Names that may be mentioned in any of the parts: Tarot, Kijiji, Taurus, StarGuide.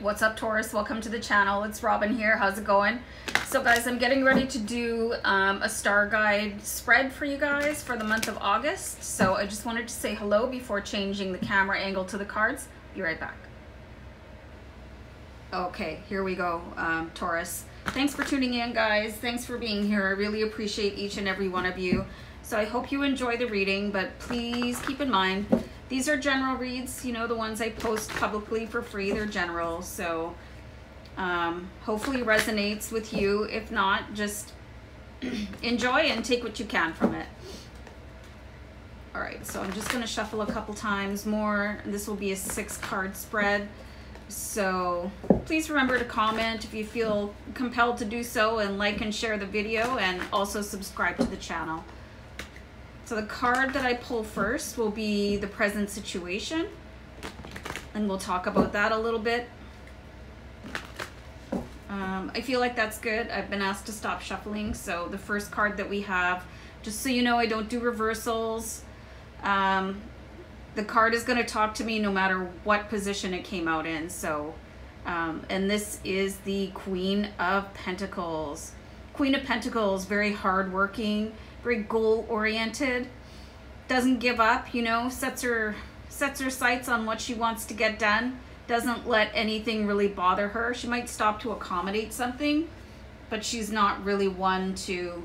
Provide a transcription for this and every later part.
What's up, Taurus? Welcome to the channel. It's Robin here. How's it going? So guys, I'm getting ready to do a star guide spread for you guys for the month of August. So I just wanted to say hello before changing the camera angle to the cards. Be right back. Okay, here we go, Taurus. Thanks for tuning in, guys. Thanks for being here. I really appreciate each and every one of you. So I hope you enjoy the reading, but please keep in mind, these are general reads, you know, the ones I post publicly for free, they're general. So hopefully it resonates with you. If not, just enjoy and take what you can from it. All right, so I'm just gonna shuffle a couple times more. This will be a 6-card spread. So please remember to comment if you feel compelled to do so, and like and share the video, and also subscribe to the channel. So the card that I pull first will be the present situation, and we'll talk about that a little bit. I feel like that's good. I've been asked to stop shuffling. So the first card that we have, just so you know, I don't do reversals. The card is going to talk to me no matter what position it came out in. So, and this is the Queen of Pentacles. Queen of Pentacles, very hardworking, very goal-oriented, doesn't give up, you know, sets her sights on what she wants to get done, doesn't let anything really bother her. She might stop to accommodate something, but she's not really one to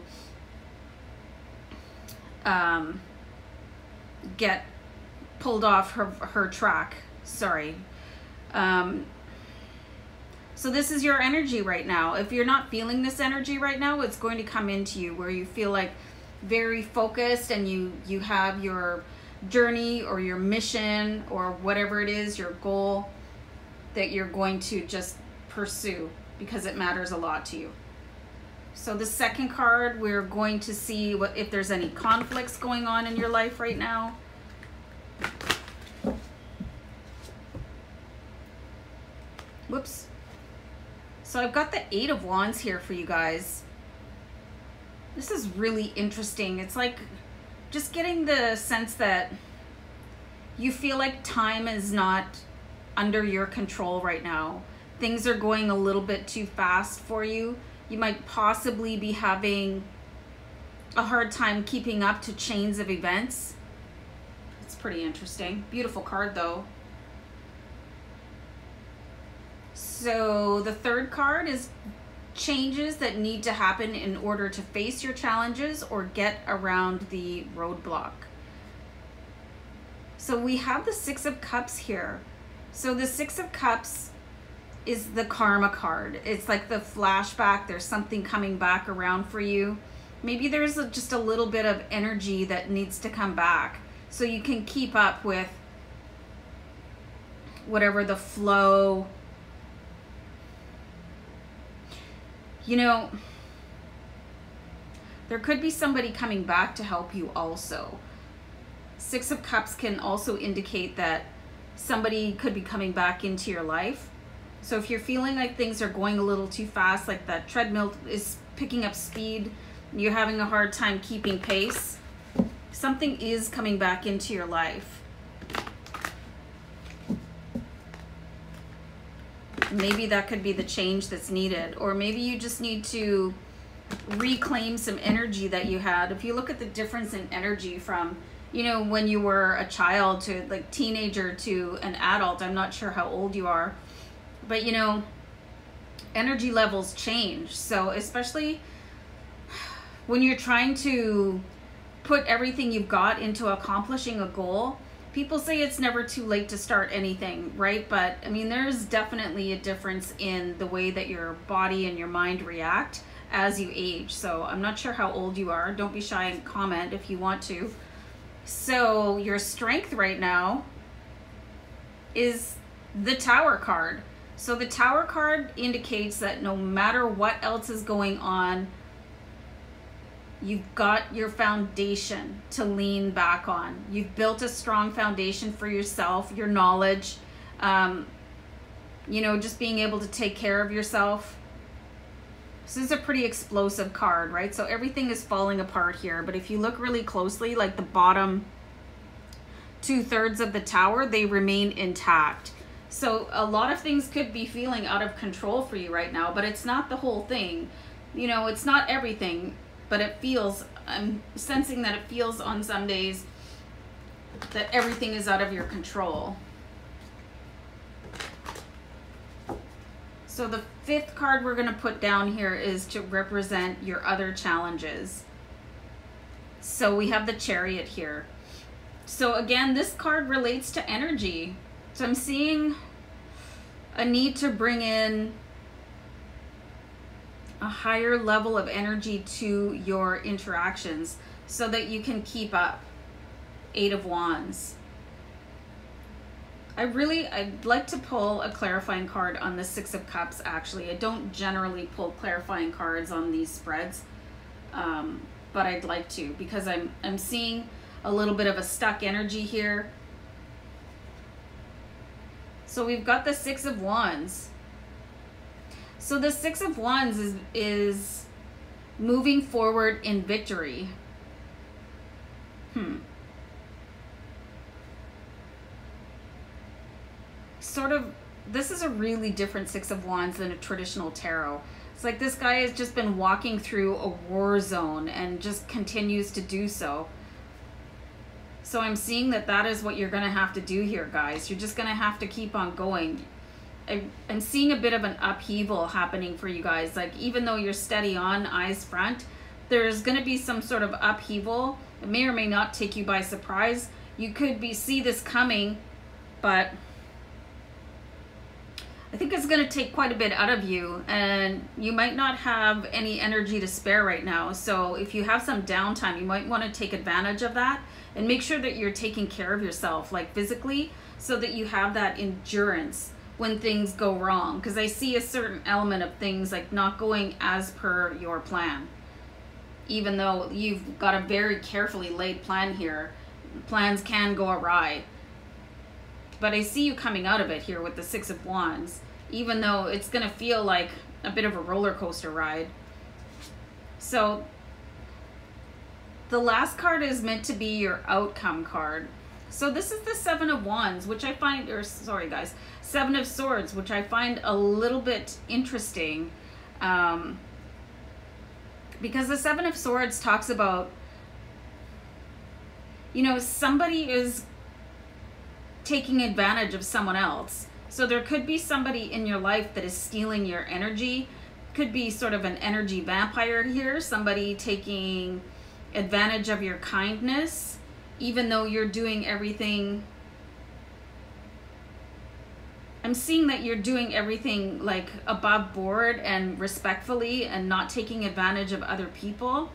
get pulled off her track. Sorry. So this is your energy right now. If you're not feeling this energy right now, it's going to come into you where you feel like very focused, and you have your journey or your mission or whatever it is, your goal, that you're going to just pursue because it matters a lot to you. So the second card, we're going to see what, if there's any conflicts going on in your life right now. Whoops. So I've got the 8 of Wands here for you guys. This is really interesting. It's like just getting the sense that you feel like time is not under your control right now. Things are going a little bit too fast for you. You might possibly be having a hard time keeping up to chains of events. It's pretty interesting. Beautiful card though. So the third card is changes that need to happen in order to face your challenges or get around the roadblock. So we have the 6 of Cups here. So the 6 of Cups is the karma card. It's like the flashback. There's something coming back around for you. Maybe there's just a little bit of energy that needs to come back so you can keep up with whatever the flow. You know, there could be somebody coming back to help you also. 6 of Cups can also indicate that somebody could be coming back into your life. So if you're feeling like things are going a little too fast, like that treadmill is picking up speed, you're having a hard time keeping pace, something is coming back into your life. Maybe that could be the change that's needed, or maybe you just need to reclaim some energy that you had. If you look at the difference in energy from, you know, when you were a child to like teenager to an adult, I'm not sure how old you are, but you know, energy levels change. So especially when you're trying to put everything you've got into accomplishing a goal, people say it's never too late to start anything, right? But I mean, there's definitely a difference in the way that your body and your mind react as you age. So I'm not sure how old you are. Don't be shy and comment if you want to. So your strength right now is the Tower card. So the Tower card indicates that no matter what else is going on, you've got your foundation to lean back on. You've built a strong foundation for yourself, your knowledge, you know, just being able to take care of yourself. This is a pretty explosive card, right? So everything is falling apart here, but if you look really closely, like the bottom 2/3 of the tower, they remain intact. So a lot of things could be feeling out of control for you right now, but it's not the whole thing. You know, it's not everything, but it feels, I'm sensing that it feels on some days that everything is out of your control. So the fifth card we're going to put down here is to represent your other challenges. So we have the Chariot here. So again, this card relates to energy. So I'm seeing a need to bring in a higher level of energy to your interactions so that you can keep up. Eight of Wands. I'd like to pull a clarifying card on the Six of Cups, actually. I don't generally pull clarifying cards on these spreads, but I'd like to, because I'm seeing a little bit of a stuck energy here. So we've got the Six of Wands. So the Six of Wands is moving forward in victory. Sort of, this is a really different Six of Wands than a traditional tarot. It's like this guy has just been walking through a war zone and just continues to do so. So I'm seeing that that is what you're going to have to do here, guys. You're just going to have to keep on going. I'm seeing a bit of an upheaval happening for you guys. Like, even though you're steady on, eyes front, there's going to be some sort of upheaval. It may or may not take you by surprise. You could see this coming, but I think it's going to take quite a bit out of you, and you might not have any energy to spare right now. So if you have some downtime, you might want to take advantage of that and make sure that you're taking care of yourself, like physically, so that you have that endurance when things go wrong. Because I see a certain element of things like not going as per your plan, even though you've got a very carefully laid plan here. Plans can go awry. But I see you coming out of it here with the Six of Wands, even though it's going to feel like a bit of a roller coaster ride. So the last card is meant to be your outcome card. So this is the Seven of Wands, which I find, or sorry guys, Seven of Swords, which I find a little bit interesting, because the Seven of Swords talks about, you know, somebody is taking advantage of someone else. So there could be somebody in your life that is stealing your energy. Could be sort of an energy vampire here, somebody taking advantage of your kindness, even though you're doing everything. I'm seeing that you're doing everything like above board and respectfully and not taking advantage of other people.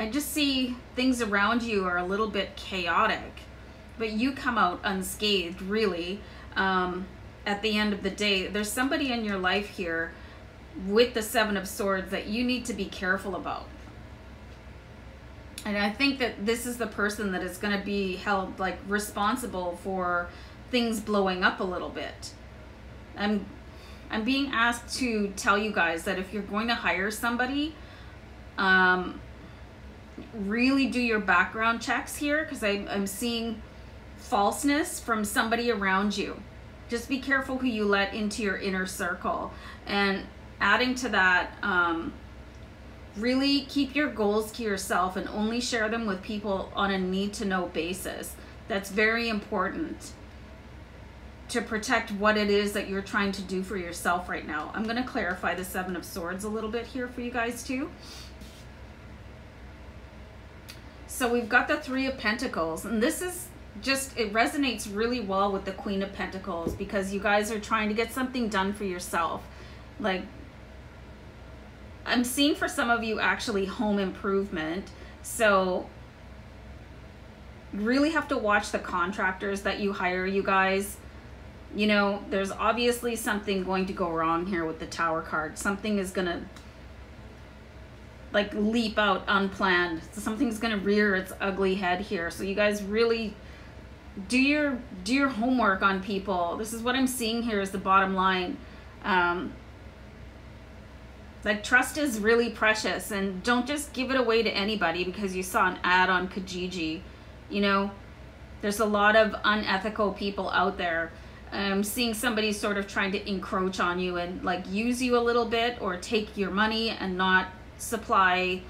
I just see things around you are a little bit chaotic, but you come out unscathed, really, at the end of the day. There's somebody in your life here with the Seven of Swords that you need to be careful about. And I think that this is the person that is going to be held like responsible for things blowing up a little bit. I'm being asked to tell you guys that if you're going to hire somebody, really do your background checks here, because I'm seeing falseness from somebody around you. Just be careful who you let into your inner circle. And adding to that, really keep your goals to yourself and only share them with people on a need-to-know basis. That's very important to protect what it is that you're trying to do for yourself right now. I'm going to clarify the Seven of Swords a little bit here for you guys too. So we've got the Three of Pentacles, and this is just, it resonates really well with the Queen of Pentacles, because you guys are trying to get something done for yourself. Like, I'm seeing for some of you actually home improvement. So you really have to watch the contractors that you hire, you guys. You know, there's obviously something going to go wrong here with the Tower card. Something is going to like leap out unplanned. So something's gonna rear its ugly head here. So you guys really do your homework on people. This is what I'm seeing here is the bottom line. Like, trust is really precious, and don't just give it away to anybody because you saw an ad on Kijiji. You know, There's a lot of unethical people out there. Seeing somebody sort of trying to encroach on you and like use you a little bit or take your money and not supply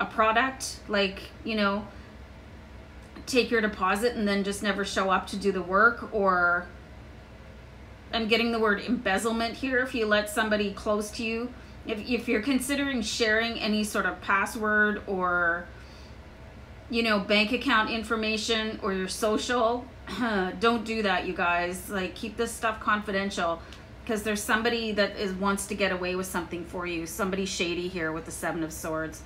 a product, like, you know, take your deposit and then just never show up to do the work. Or I'm getting the word embezzlement here. If you let somebody close to you, if you're considering sharing any sort of password or, you know, bank account information or your social, don't do that, you guys. Like, keep this stuff confidential, because there's somebody that wants to get away with something for you. Somebody shady here with the Seven of Swords.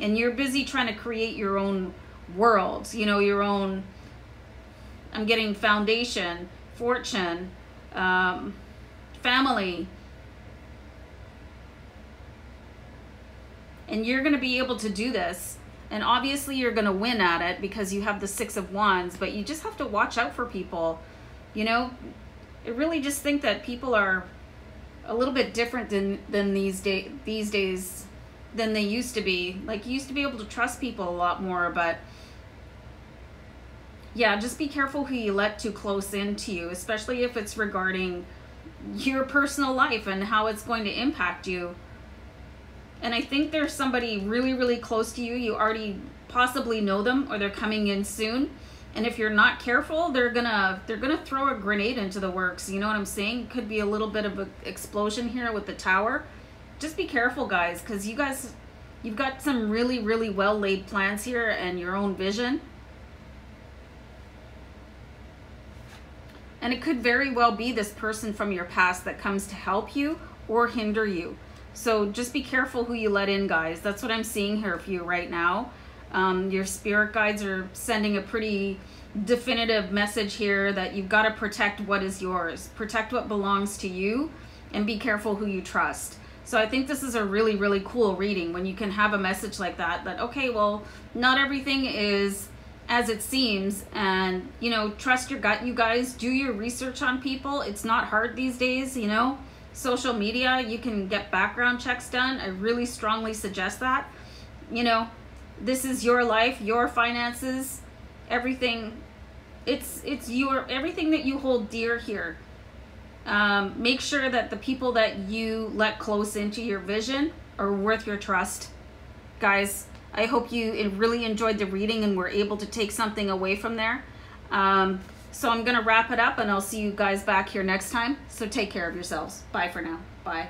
And you're busy trying to create your own world, you know, your own, I'm getting foundation, fortune, family. And you're going to be able to do this. And obviously you're going to win at it because you have the Six of Wands, but you just have to watch out for people. You know, I really just think that people are a little bit different these days than they used to be. Like, you used to be able to trust people a lot more, but yeah, just be careful who you let too close into you, especially if it's regarding your personal life and how it's going to impact you. And I think there's somebody really, really close to you. You already possibly know them, or they're coming in soon. And if you're not careful, they're gonna throw a grenade into the works. You know what I'm saying? Could be a little bit of an explosion here with the Tower. Just be careful, guys, because you guys, you've got some really, really well laid plans here and your own vision. And it could very well be this person from your past that comes to help you or hinder you. So just be careful who you let in, guys. That's what I'm seeing here for you right now. Your spirit guides are sending a pretty definitive message here that you've got to protect what is yours, protect what belongs to you, and be careful who you trust. So I think this is a really, really cool reading when you can have a message like that, that, okay, well, not everything is as it seems. And, you know, trust your gut, you guys. Do your research on people. It's not hard these days, you know. Social media, you can get background checks done. I really strongly suggest that. You know, this is your life, your finances, everything. It's your everything that you hold dear here. Make sure that the people that you let close into your vision are worth your trust, guys. I hope you really enjoyed the reading and were able to take something away from there. So I'm going to wrap it up, and I'll see you guys back here next time. So take care of yourselves. Bye for now. Bye.